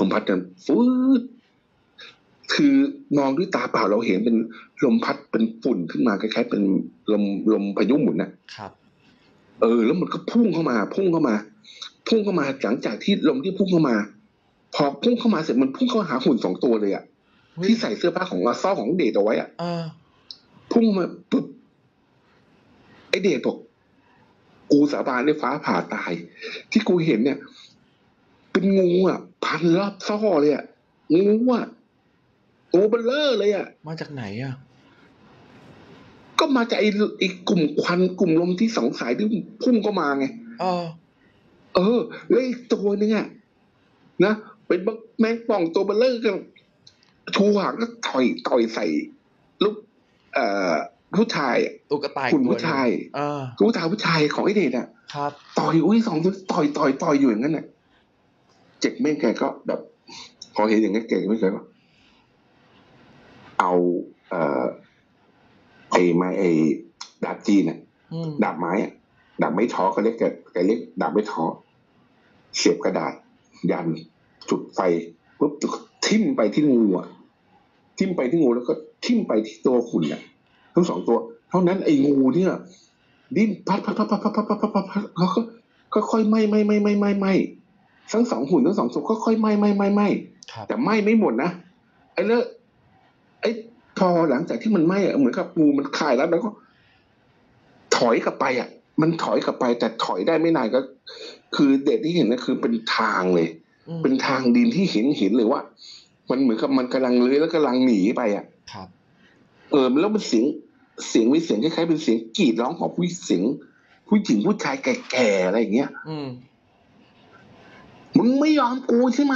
ลมพัดกันฟืดคือมองด้วยตาเปล่าเราเห็นเป็นลมพัดเป็นฝุ่นขึ้นมาคล้ายๆเป็นลมลมพายุหมุนนะครับเออแล้วมันก็พุ่งเข้ามาพุ่งเข้ามาพุ่งเข้ามาหลังจากที่ลมที่พุ่งเข้ามาพอพุ่งเข้ามาเสร็จมันพุ่งเข้าหาหุ่นสองตัวเลยอ่ะที่ใส่เสื้อผ้าของอาซ่อของเดชเอาไว้อ่ะพุ่งมาปุ๊บไอเดชบอกกูสาบานได้ฟ้าผ่าตายที่กูเห็นเนี่ยเป็นงูอ่ะพันรอบซ่อเลยอ่ะงูอ่ะตัวเบลเลอร์เลยอ่ะมาจากไหนอ่ะก็มาจากไอ้ไอ้กลุ่มควันกลุ่มลมที่สองสายที่พุ่งเข้ามาไงอ๋อเออแล้วอีกตัวนึงอ่ะนะเป็นแมงป่องตัวเบลเลอร์กันชูหางก็ต่อยต่อยใส่ลูกเอ่อผู้ชายตัวกระต่ายคุณผู้ชายเออผู้ชายผู้ชายของไอ้เดชอ่ะครับต่อยอุ้ยสองตัวต่อยต่อยต่อยอยู่อย่างนั้นน่ะเจ็กแม่งแกก็แบบพอเห็นอย่างนั้นแกไม่เคยว่าเอาเอ่อไอ้ไม้ไอ้ดาบจีนเนี่ยดาบไม้อะดาบไม้ท้อเขาเรียกกันแกเรียกดาบไม้ท้อเสียบกระดาษยันจุดไฟปุ๊บทิ่มไปที่งูอ่ะทิ่มไปที่งูแล้วก็ทิ่มไปที่ตัวหุ่นอ่ะทั้งสองตัวเท่านั้นไอ้งูเนี่ยดิ้นพัดพัดพัดพัดพัดพัดพัดพัดพัดแล้วก็ค่อยๆไหม้ไหม้ไหม้ไหม้ไหม้ไหม้ทั้งสองหุ่นทั้งสองตัวก็ค่อยไหม้ไหม้ไหม้ไหม้แต่ไหม้ไม่หมดนะไอ้เลิกไอ้พอหลังจากที่มันไหม้เหมือนกับงูมันคายแล้วแล้วก็ถอยกลับไปอ่ะมันถอยกลับไปแต่ถอยได้ไม่นานก็คือเด็กที่เห็นนะคือเป็นทางเลยเป็นทางดินที่เห็นเห็นเลยว่ามันเหมือนกับมันกำลังเลื้อยแล้วกำลังหนีไปอ่ะครับเออแล้วมันเสียงเสียงมีเสียงคล้ายๆเป็นเสียงกรีดร้องของผู้เสียงผู้หญิงผู้ชายแก่ๆอะไรอย่างเงี้ยอืมมึงไม่ยอมกูใช่ไหม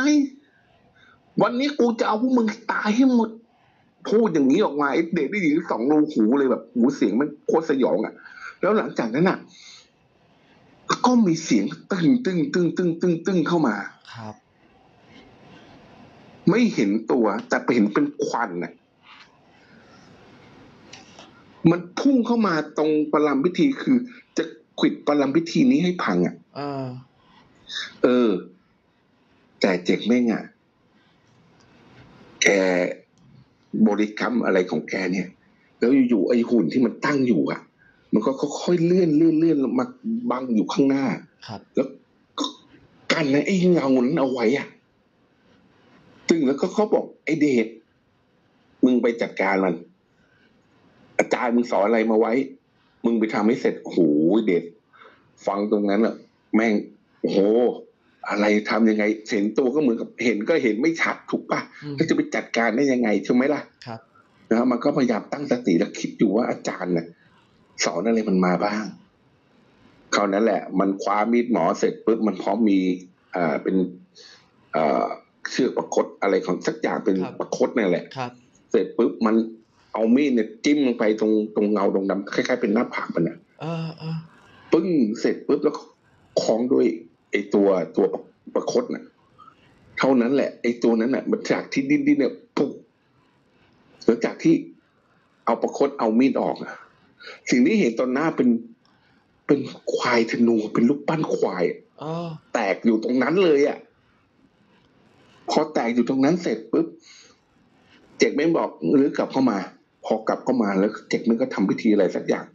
วันนี้กูจะเอาพวกมึงตายให้หมดพูดอย่างนี้ออกมาไอ้เด็กได้ยินสองรูหูเลยแบบหูเสียงมันโคตรสยองอ่ะแล้วหลังจากนั้นอ่ะก็มีเสียงตึ้งตึ้งตึ้งตึ้งตึ้งตึ้งเข้ามาครับไม่เห็นตัวแต่ไปเห็นเป็นควันน่ะมันพุ่งเข้ามาตรงประลัมพิธีคือจะขวิดประลัมพิธีนี้ให้พังอ่ะเออเออแต่เจ๊กแม่งอ่ะแกบริกรรมอะไรของแกเนี่ยแล้วอยู่ๆไอ้หุ่นที่มันตั้งอยู่อ่ะมันก็ค่อยๆเลื่อนเลื่อนเลื่อนมาบังอยู่ข้างหน้าครับแล้วกันนะไอ้เงาหนุนเอาไว้อ่ะตึงแล้วก็เขาบอกไอ้เดชมึงไปจัดการมันอาจารย์มึงสอนอะไรมาไว้มึงไปทำให้เสร็จโอ้โหเดชฟังตรงนั้นอ่ะแม่งโอ้โหอะไรทำยังไงเห็นตัวก็เหมือนกับเห็นก็เห็นไม่ชัดถูกป่ะแล้วจะไปจัดการได้ยังไงใช่ไหมล่ะครับนะมันก็พยายามตั้งสติแล้วคิดอยู่ว่าอาจารย์เนี่ยสอนอะไรมันมาบ้างคราวนั้นแหละมันคว้ามีดหมอเสร็จปุ๊บมันพร้อมมีอ่าเป็นอ่าเชือกประคดอะไรของสักอย่างเป็นประคดนั่นแหละครับเสร็จปุ๊บมันเอามีดเนี่ยจิ้มลงไปตรงตรงเงาตรงดำคล้ายๆเป็นหน้าผากมันอ่ะปึ้งเสร็จปุ๊บแล้วคล้องด้วยไอตัวตัวประคดน่ะเท่านั้นแหละไอตัวนั้นน่ะมันจากที่ดิ้นดิ้นเนี่ยปุ๊บหลังจากที่เอาประคดเอามีดออกอ่ะสิ่งที่เห็นตอนหน้าเป็นเป็นควายธนูเป็นรูปปั้นควายอ๋อแตกอยู่ตรงนั้นเลยอ่ะพอแตกอยู่ตรงนั้นเสร็จปุ๊บเจ๊กแม่งบอกหรือกลับเข้ามาพอกลับเข้ามาแล้วเจ๊กแม่งก็ทำพิธีอะไรสักอย่าง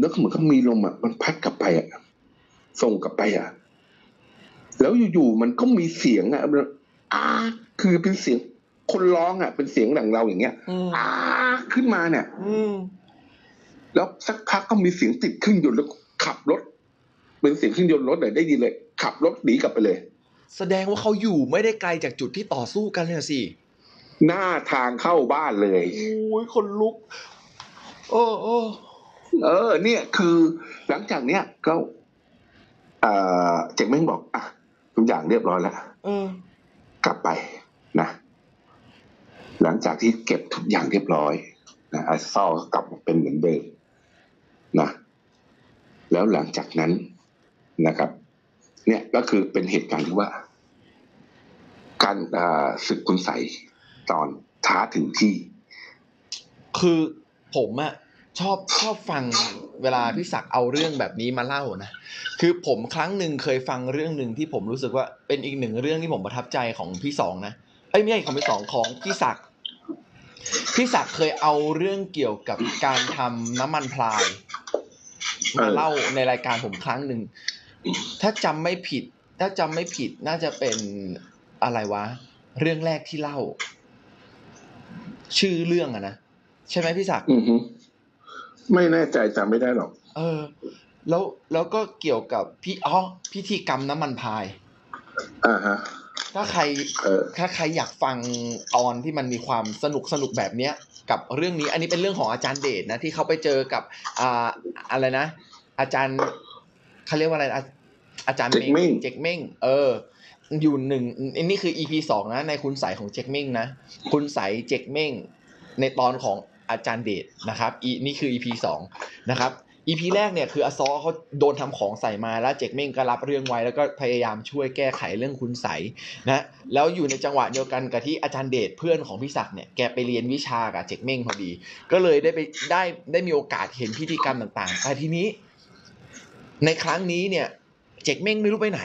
แล้วเหมือนเขามีลมอ่ะมันพัดกลับไปอ่ะส่งกลับไปอ่ะแล้วอยู่ๆมันก็มีเสียงอ่ะอ้าคือเป็นเสียงคนร้องอ่ะเป็นเสียงดังเราอย่างเงี้ยอ้าขึ้นมาเนี่ยอืแล้วสักพักก็มีเสียงติดเครื่องยนต์แล้วขับรถเป็นเสียงเครื่องยนต์รถเลยได้ยินเลยขับรถหนีกลับไปเลยแสดงว่าเขาอยู่ไม่ได้ไกลจากจุดที่ต่อสู้กันเลยสิหน้าทางเข้าบ้านเลยโอ้ยคนลุกโอ้โอ้เออเนี่ยคือหลังจากเนี้ยเขาเอ่อเจ๊กแม่งบอกอ่ะ ทุกอย่างเรียบร้อยแล้วกลับไปนะหลังจากที่เก็บทุกอย่างเรียบร้อยนะอาเซาก็กลับมาเป็นเหมือนเดิมนะแล้วหลังจากนั้นนะครับเนี่ยก็คือเป็นเหตุการณ์ที่ว่าการศึกคุณไสยตอนท้าถึงที่คือผมอะชอบชอบฟังเวลาพี่ศักดิ์เอาเรื่องแบบนี้มาเล่านะคือผมครั้งหนึ่งเคยฟังเรื่องหนึ่งที่ผมรู้สึกว่าเป็นอีกหนึ่งเรื่องที่ผมประทับใจของพี่สองนะเอ้ยไม่ใช่ของพี่สองของพี่ศักดิ์พี่ศักดิ์เคยเอาเรื่องเกี่ยวกับการทำน้ำมันพลายมาเล่าในรายการผมครั้งหนึ่งถ้าจำไม่ผิดถ้าจำไม่ผิดน่าจะเป็นอะไรวะเรื่องแรกที่เล่าชื่อเรื่องอะนะใช่ไหมพี่ศักดิ์ไม่แน่ใจจำไม่ได้หรอกเออแล้วแล้วก็เกี่ยวกับพี่อ๋อพิธีกรรมน้ำมันพายอ่าฮะถ้าใครถ้าใครอยากฟังตอนที่มันมีความสนุกสนุกแบบเนี้ยกับเรื่องนี้อันนี้เป็นเรื่องของอาจารย์เดชนะที่เขาไปเจอกับอ่าอะไรนะอาจารย์เขาเรียกว่าอะไรอาจารย์เจ็กเม้งเจ็กเม้งเอออยู่หนึ่งอันนี้คือ อี พี สองนะในคุณไสยของเจ็กเม้งนะคุณไสยเจ็กเม้งในตอนของอาจารย์เดชนะครับอีนี่คือ อี พี สองนะครับ อี พี แรกเนี่ยคืออาซอเขาโดนทำของใส่มาแล้วเจ็กเม้งก็รับเรื่องไว้แล้วก็พยายามช่วยแก้ไขเรื่องคุณไสยนะแล้วอยู่ในจังหวะเดียวกันกับที่อาจารย์เดชเพื่อนของพี่ศักดิ์เนี่ยแกไปเรียนวิชากับเจ็กเม้งพอดีก็เลยได้ไปได้ได้มีโอกาสเห็นพิธีกรรมต่างๆแต่ทีนี้ในครั้งนี้เนี่ยเจ็กเม้งไม่รู้ไปไหน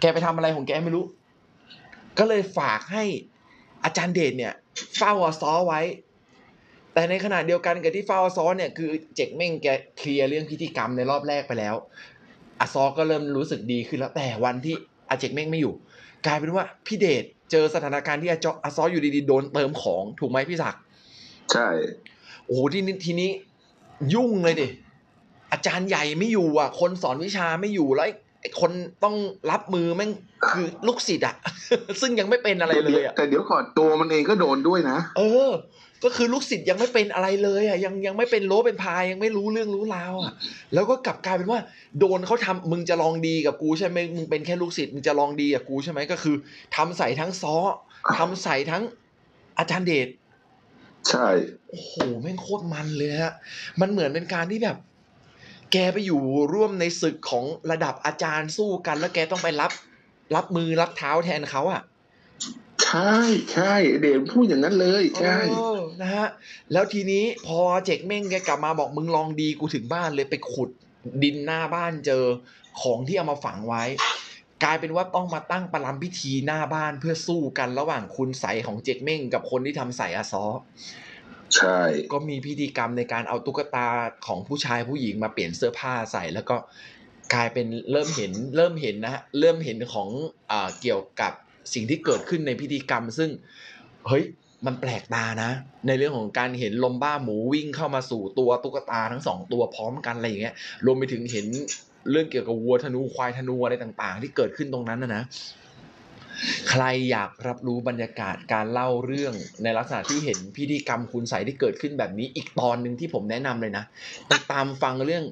แกไปทำอะไรของแกไม่รู้ก็เลยฝากให้อาจารย์เดชเนี่ยเฝ้าอาซอไว้แต่ในขณะเดียวกันกับที่เฝ้าอาซอเนี่ยคือเจ็กเม้งแกเคลียร์เรื่องพิธีกรรมในรอบแรกไปแล้วอาซอก็เริ่มรู้สึกดีขึ้นแล้วแต่วันที่อาเจ็กเม้งไม่อยู่กลายเป็นว่าพี่เดชเจอสถานการณ์ที่อาจอาซออยู่ดีๆโดนเติมของถูกไหมพี่ศักดิ์ใช่โอ้ที่ทีนี้ยุ่งเลยดิอาจารย์ใหญ่ไม่อยู่อ่ะคนสอนวิชาไม่อยู่แล้วคนต้องรับมือแม่งคือลูกศิษย์อ่ะซึ่งยังไม่เป็นอะไรเลยอ่ะแต่เดี๋ยวก่อนตัวมันเองก็โดนด้วยนะเออก็คือลูกศิษย์ยังไม่เป็นอะไรเลยอ่ะยังยังไม่เป็นโลเป็นพายยังไม่รู้เรื่องรู้ราวอ่ะแล้วก็กลับกลายเป็นว่าโดนเขาทำมึงจะลองดีกับกูใช่ไหมมึงเป็นแค่ลูกศิษย์มึงจะลองดีกับกูใช่ไหมก็คือทำใส่ทั้งซ้อทำใส่ทั้งอาจารย์เดชใช่โอ้โหแม่งโคตรมันเลยฮะมันเหมือนเป็นการที่แบบแกไปอยู่ร่วมในศึกของระดับอาจารย์สู้กันแล้วแกต้องไปรับรับมือรับเท้าแทนเขาอ่ะใช่ใช่เดชพูดอย่างนั้นเลยใช่นะฮะแล้วทีนี้พอเจ็กเม้งแกกลับมาบอกมึงลองดีกูถึงบ้านเลยไปขุดดินหน้าบ้านเจอของที่เอามาฝังไว้กลายเป็นว่าต้องมาตั้งประลัมพิธีหน้าบ้านเพื่อสู้กันระหว่างคุณไสยของเจ็กเม้งกับคนที่ทำไสยอาซอใช่ก็มีพิธีกรรมในการเอาตุ๊กตาของผู้ชายผู้หญิงมาเปลี่ยนเสื้อผ้าใส่แล้วก็กลายเป็นเริ่มเห็นเริ่มเห็นนะฮะเริ่มเห็นของอ่าเกี่ยวกับสิ่งที่เกิดขึ้นในพิธีกรรมซึ่งเฮ้ยมันแปลกตานะในเรื่องของการเห็นลมบ้าหมูวิ่งเข้ามาสู่ตัวตุ๊กตาทั้งสองตัวพร้อมกันอะไรอย่างเงี้ยรวมไปถึงเห็นเรื่องเกี่ยวกับวัวธนูควายธนูอะไรต่างๆที่เกิดขึ้นตรงนั้นนะนะใครอยากรับรู้บรรยากาศการเล่าเรื่องในลักษณะที่เห็นพิธีกรรมคุณไสยที่เกิดขึ้นแบบนี้อีกตอนหนึ่งที่ผมแนะนำเลยนะติดตามฟังเรื่อง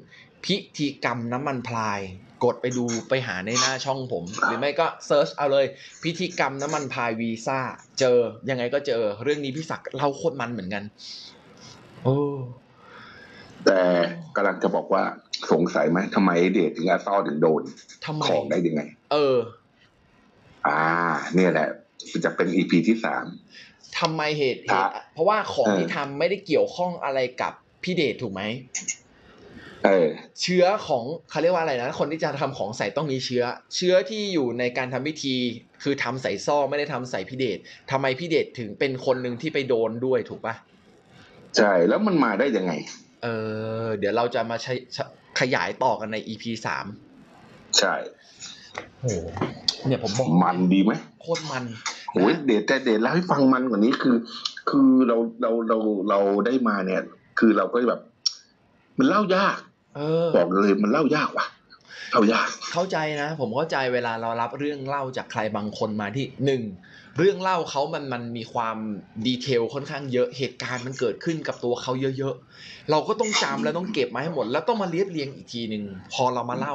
พิธีกรรมน้ำมันพลายกดไปดูไปหาในหน้าช่องผมหรือไม่ก็เซิร์ชเอาเลยพิธีกรรมน้ำมันพลายวีซ่าเจอยังไงก็เจอเรื่องนี้พี่ศักดิ์เล่าโคตรมันเหมือนกันโอ้แต่กำลังจะบอกว่าสงสัยไหมทำไมเดชถึงอาเซาถึงโดนของได้ยังไงเอออ่าเนี่ยแหละจะเป็น อี พี ที่สามทำไมเหตุเหตุเพราะว่าของที่ทำไม่ได้เกี่ยวข้องอะไรกับพี่เดชถูกไหมเออเชื้อของเขาเรียกว่าอะไรนะคนที่จะทำของใส่ต้องมีเชื้อเชื้อที่อยู่ในการทำพิธีคือทำใส่ซ่อไม่ได้ทำใส่พี่เดชทำไมพี่เดชถึงเป็นคนหนึ่งที่ไปโดนด้วยถูกปะใช่แล้วมันมาได้ยังไงเออเดี๋ยวเราจะมาใช้ขยายต่อกันใน อี พี สามใช่โอ้เนี่ยผมบอกมันดีไหมโคตรมันโอ้ยเดชแต่เดชแล้วให้ฟังมันกว่านี้คือคือเราเราเราเราได้มาเนี่ยคือเราก็แบบมันเล่ายากเออบอกเลยมันเล่ายากว่ะเล่ายากเข้าใจนะผมเข้าใจเวลาเรารับเรื่องเล่าจากใครบางคนมาที่หนึ่งเรื่องเล่าเขามันมันมีความดีเทลค่อนข้างเยอะเหตุการณ์มันเกิดขึ้นกับตัวเขาเยอะๆเราก็ต้องจำแล้วต้องเก็บมาให้หมดแล้วต้องมาเรียบเรียงอีกทีนึงพอเรามาเล่า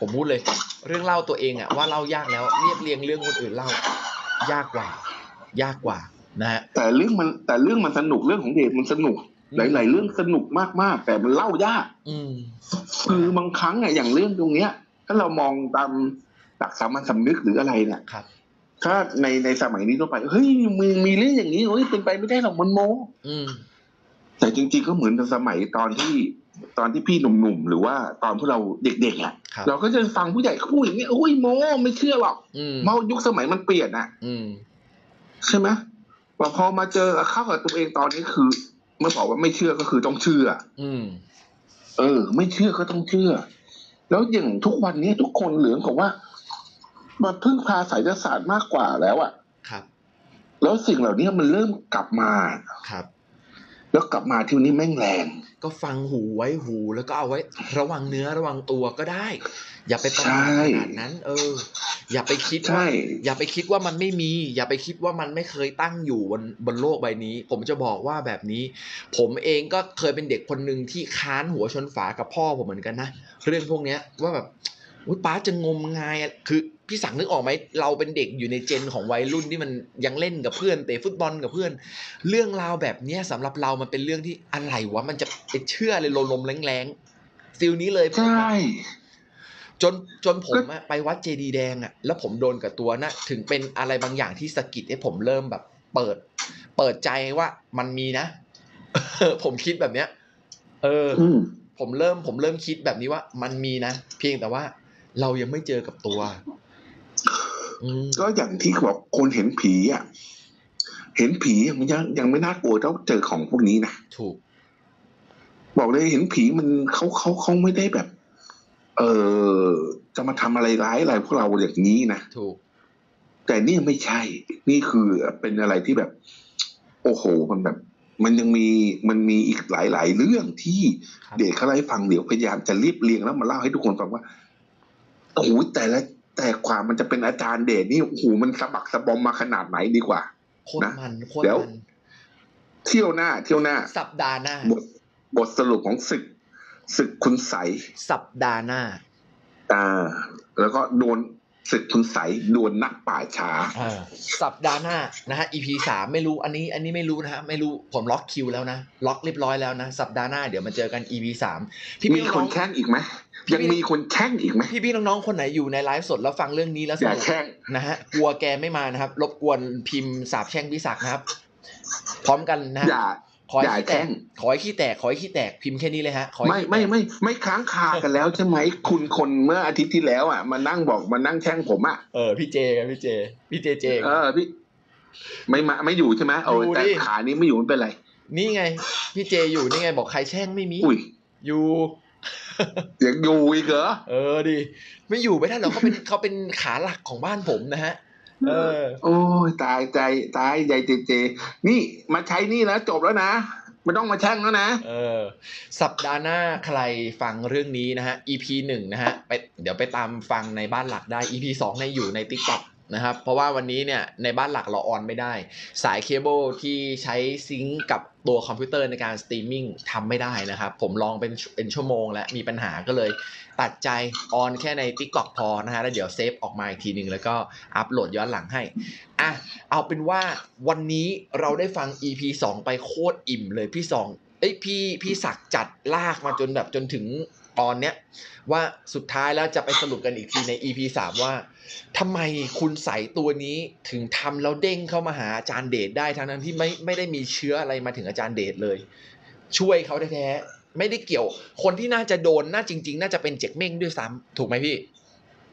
ผมพูดเลยเรื่องเล่าตัวเองอะว่าเล่ายากแล้วเรียบเรียงเรื่องคนอื่นเล่ายากกว่ายากกว่านะฮะแต่เรื่องมันแต่เรื่องมันสนุกเรื่องของเดชมันสนุกหลายๆเรื่องสนุกมากๆแต่มันเล่ายากคือบางครั้งอะอย่างเรื่องตรงเนี้ยถ้าเรามองตามหลักสามัญสำนึกหรืออะไรเนี่ยถ้าในในสมัยนี้ทั่วไปเฮ้ยมีมีเรื่องอย่างนี้เฮ้ยเป็นไปไม่ได้หรอกมันโมแต่จริงๆก็เหมือนกับสมัยตอนที่ตอนที่พี่หนุ่มๆหรือว่าตอนพวกเราเด็กๆอ่ะเราก็จะฟังผู้ใหญ่พูดอย่างนี้โอ้ยโมไม่เชื่อหรอกเมายุคสมัยมันเปลี่ยนอ่ะใช่ไหมว่าพอมาเจอเข้ากับตัวเองตอนนี้คือเมื่อบอกว่าไม่เชื่อก็คือต้องเชื่อเออไม่เชื่อก็ต้องเชื่อแล้วอย่างทุกวันนี้ทุกคนเหลืองของว่ามาพึ่งพาสายศาสตร์มากกว่าแล้วอ่ะครับแล้วสิ่งเหล่านี้มันเริ่มกลับมาครับแล้วกลับมาที่วันนี้แม่งแรงก็ฟังหูไว้หูแล้วก็เอาไว้ระวังเนื้อระวังตัวก็ได้อย่าไปประมาทขนาดนั้นเอออย่าไปคิดว่าอย่าไปคิดว่ามันไม่มีอย่าไปคิดว่ามันไม่เคยตั้งอยู่บนบนโลกใบนี้ผมจะบอกว่าแบบนี้ผมเองก็เคยเป็นเด็กคนนึงที่ค้านหัวชนฝากับพ่อผมเหมือนกันนะเรื่องพวกเนี้ยว่าแบบอุ๊ยป้าจะงมงายคือพี่สั่งนึกออกไหมเราเป็นเด็กอยู่ในเจนของวัยรุ่นที่มันยังเล่นกับเพื่อนเตะฟุตบอลกับเพื่อนเรื่องราวแบบนี้สำหรับเรามันเป็นเรื่องที่อะไรวะมันจะไปเชื่อเลยลมๆแรงๆฟิลนี้เลยผมจนจนผมไปวัดเจดีแดงอ่ะแล้วผมโดนกับตัวนะถึงเป็นอะไรบางอย่างที่สะกิดให้ผมเริ่มแบบเปิดเปิดใจว่ามันมีนะ ผมคิดแบบเนี้ยเออผมเริ่มผมเริ่มคิดแบบนี้ว่ามันมีนะเพียงแต่ว่าเรายังไม่เจอกับตัวก็อย่างที่บอกคนเห็นผีอ่ะเห็นผีมันยังยังไม่น่ากลัวเท่าเจอของพวกนี้นะถูกบอกเลยเห็นผีมันเขาเขาเขาไม่ได้แบบเออจะมาทำอะไรร้ายอะไรพวกเราอย่างนี้นะถูกแต่นี่ไม่ใช่นี่คือเป็นอะไรที่แบบโอ้โหมันแบบมันยังมีมันมีอีกหลายๆเรื่องที่เด็กเขาไล่ฟังเดี๋ยวพยายามจะรีบเรียงแล้วมาเล่าให้ทุกคนฟังว่าโอ้แต่ละแต่ความมันจะเป็นอาจารย์เดชนี่โอ้โหมันสะบักสะบอมมาขนาดไหนดีกว่าโคตรมันโคตรมันเที่ยวหน้าเที่ยวหน้าสัปดาห์หน้าบทบทสรุปของศึกศึกคุณไสยสัปดาห์หน้าอ่าแล้วก็โดนศึกคุณไสยโดนนักป่าช้าสัปดาห์หน้านะฮะ อี พี สามไม่รู้อันนี้อันนี้ไม่รู้นะฮะไม่รู้ผมล็อกคิวแล้วนะล็อกเรียบร้อยแล้วนะสัปดาห์หน้าเดี๋ยวมาเจอกัน อี พี สามที่มีคนแค้นอีกไหมยังมีคนแช่งอีกไหมพี่พี่น้องๆคนไหนอยู่ในไลฟ์สดแล้วฟังเรื่องนี้แล้วสนุกนะฮะกลัวแกไม่มานะครับรบกวนพิมพ์สาบแช่งพี่ศักดิ์นะครับพร้อมกันนะฮะขอให้แตกขอให้ขี้แตกขอให้ขี้แตกพิมพ์แค่นี้เลยฮะไม่ไม่ไม่ไม่ค้างคากันแล้วใช่ไหมคุณคนเมื่ออาทิตย์ที่แล้วอ่ะมานั่งบอกมานั่งแช่งผมอ่ะเออพี่เจพี่เจพี่เจเจเออพี่ไม่มาไม่อยู่ใช่ไหมเอาแต่ขานี้ไม่อยู่มันเป็นไรนี่ไงพี่เจอยู่นี่ไงบอกใครแช่งไม่มีอยู่ยังอยู่อีกเหรอเออดิไม่อยู่ไม่ได้หรอกเขาเป็นเขาเป็นขาหลักของบ้านผมนะฮะเออโอ้ยตายใจตายใจเจเจนี่มาใช้นี่แล้วจบแล้วนะไม่ต้องมาแช่งแล้วนะเออสัปดาห์หน้าใครฟังเรื่องนี้นะฮะ อี พี หนึ่งนะฮะไปเดี๋ยวไปตามฟังในบ้านหลักได้ อี พี สองในอยู่ใน ติ๊กต็อก นะครับเพราะว่าวันนี้เนี่ยในบ้านหลักเราออนไม่ได้สายเคเบิลที่ใช้ซิงก์กับตัวคอมพิวเตอร์ในการสตรีมมิ่งทำไม่ได้นะครับผมลองเป็นเป็นชั่วโมงแล้วมีปัญหาก็เลยตัดใจออนแค่ใน ติ๊กต็อก พอนะฮะแล้วเดี๋ยวเซฟออกมาอีกทีนึงแล้วก็อัปโหลดย้อนหลังให้อ่ะเอาเป็นว่าวันนี้เราได้ฟัง อี พี สองไปโคตรอิ่มเลยพี่สองเอ้ยพี่พี่ศักดิ์จัดลากมาจนแบบจนถึงตอนเนี้ยว่าสุดท้ายแล้วจะไปสรุปกันอีกทีใน อี พี สามว่าทำไมคุณใส่ตัวนี้ถึงทำแล้วเด้งเข้ามาหาอาจารย์เดชได้ทั้งนั้นที่ไม่ไม่ได้มีเชื้ออะไรมาถึงอาจารย์เดชเลยช่วยเขาแท้ๆไม่ได้เกี่ยวคนที่น่าจะโดนน่าจริงๆน่าจะเป็นเจกเม้งด้วยซ้ำถูกไหมพี่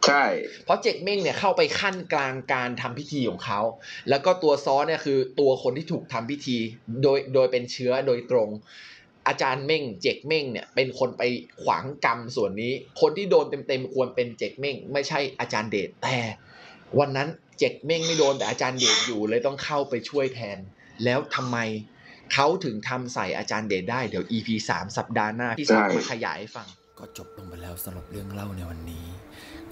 ใช่เพราะเจกเม้งเนี่ยเข้าไปขั้นกลางการทำพิธีของเขาแล้วก็ตัวซ้อเนี่ยคือตัวคนที่ถูกทำพิธีโดยโดยเป็นเชื้อโดยตรงอาจารย์เม่งเจกเม่งเนี่ยเป็นคนไปขวางกรรมส่วนนี้คนที่โดนเต็มๆควรเป็นเจกเม่งไม่ใช่อาจารย์เดชแต่วันนั้นเจกเม่งไม่โดนแต่อาจารย์เดชอยู่เลยต้องเข้าไปช่วยแทนแล้วทำไมเขาถึงทำใส่อาจารย์เดชได้เดี๋ยว อี พี สามสัปดาห์หน้าที่จะมาขยายให้ฟังก็จบลงไปแล้วสำหรับเรื่องเล่าในวันนี้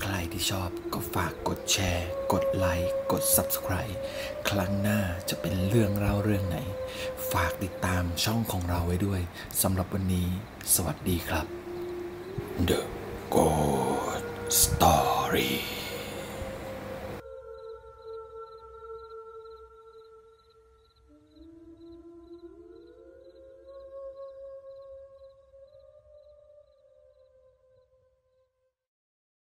ใครที่ชอบก็ฝากกดแชร์กดไลค์กด ซับสไครบ์ ครั้งหน้าจะเป็นเรื่องเล่าเรื่องไหนฝากติดตามช่องของเราไว้ด้วยสำหรับวันนี้สวัสดีครับ The Ghost ตอรี่